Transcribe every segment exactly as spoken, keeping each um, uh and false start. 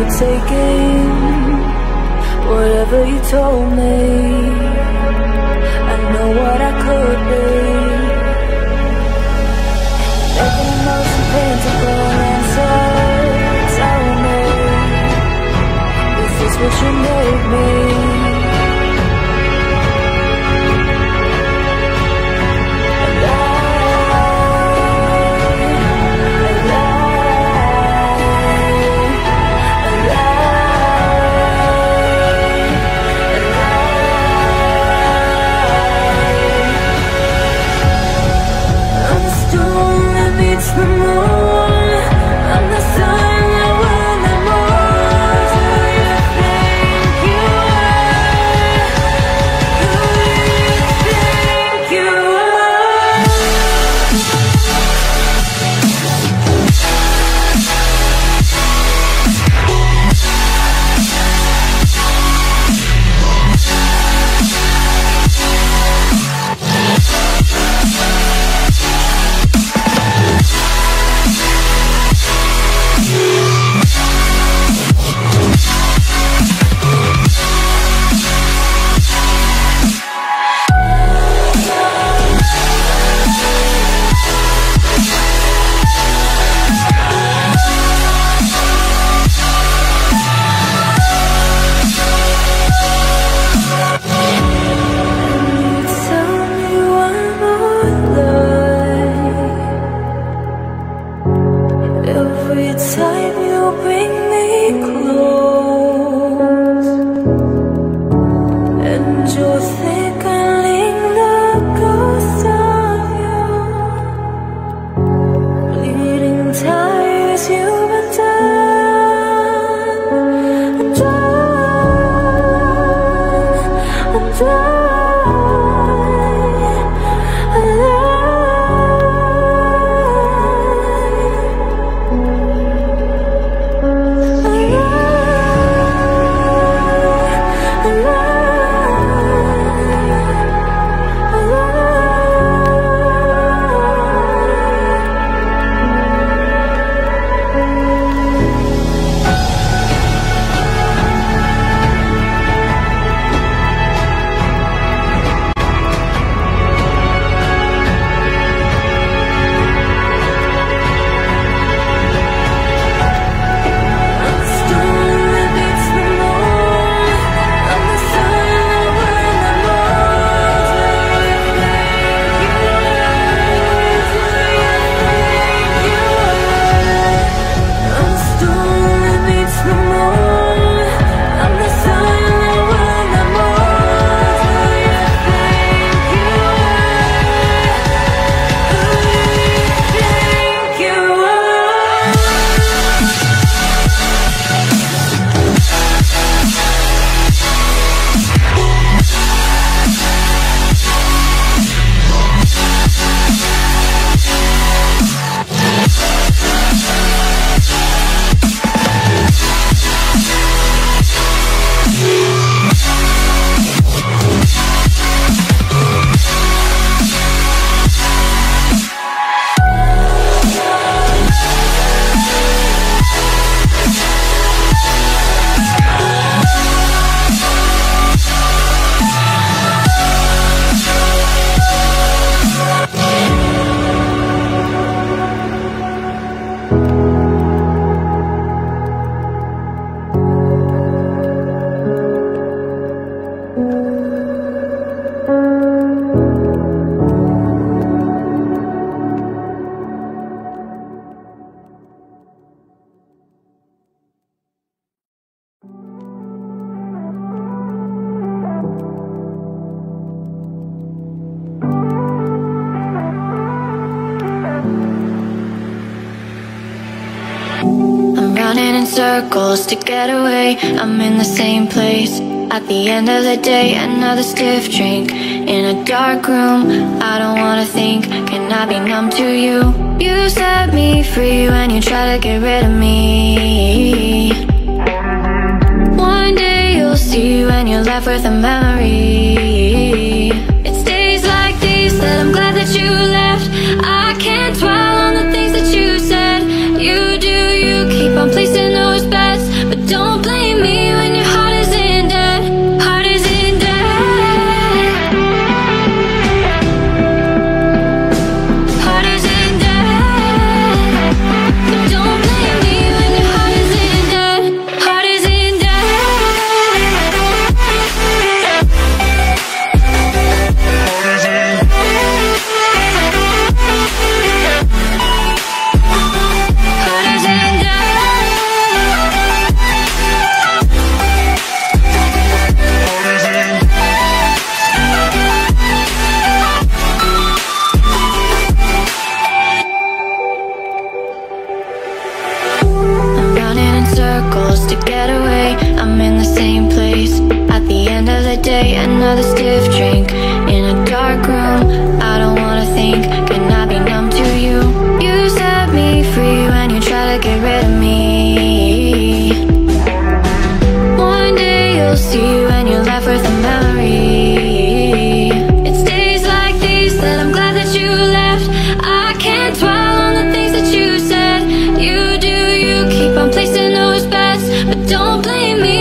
for taking whatever you told me. I know what I could be. Making the most impenetrable answers I will make. This is what you made me. Circles to get away, I'm in the same place. At the end of the day, another stiff drink. In a dark room, I don't wanna think. Can I be numb to you? You set me free when you try to get rid of me. One day you'll see when you're left with a memory. It's days like these that I'm glad that you left. I can't dwell on the things that you said. You do, you keep on placing those bets, but don't another stiff drink in a dark room. I don't wanna think, can I be numb to you? You set me free when you try to get rid of me. One day you'll see when you're left with a memory. It's days like these that I'm glad that you left. I can't dwell on the things that you said. You do, you keep on placing those bets, but don't blame me.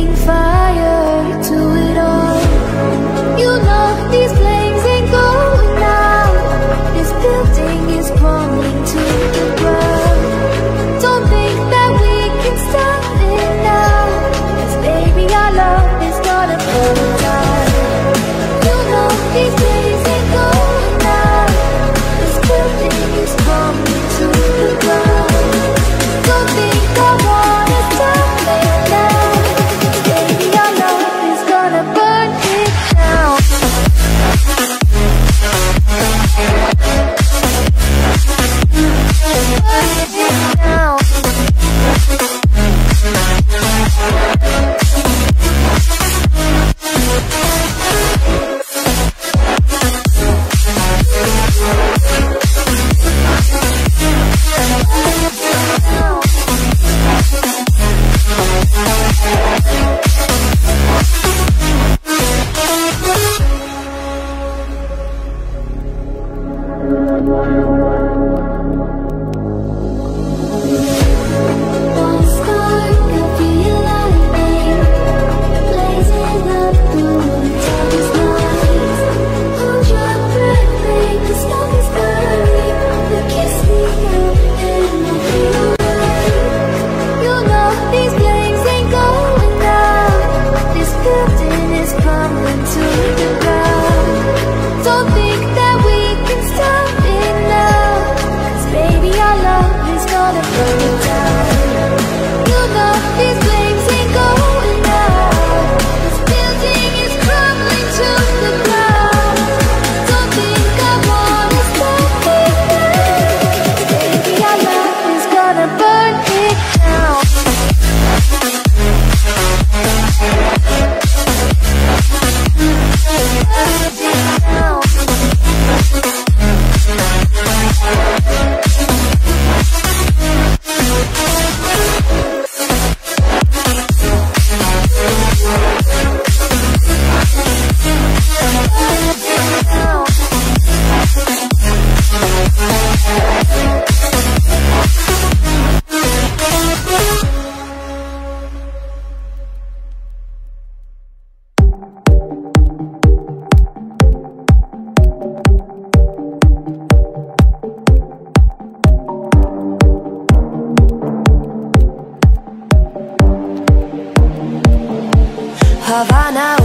setting fire to it all. You know these flames ain't going out. This building is crumbling to the ground. Don't think that we can stop it now, 'cause baby our love is gonna burn down. You know these flames ain't going out. This building is crumbling to the ground. Don't think that wanna stop it now. Baby, our love is gonna burn it down. Burn it down. Havana.